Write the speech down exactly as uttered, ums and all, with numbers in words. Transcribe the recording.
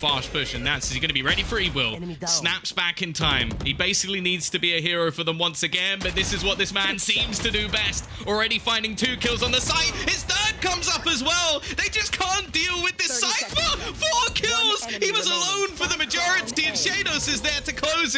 Fast push, and that's he's going to be ready for E-Will. Snaps back in time. He basically needs to be a hero for them once again, but this is what this man seems to do best. Already finding two kills on the site. His third comes up as well. They just can't deal with this Cypher. Four kills. He was alone for the majority, and Shadows is there to close it.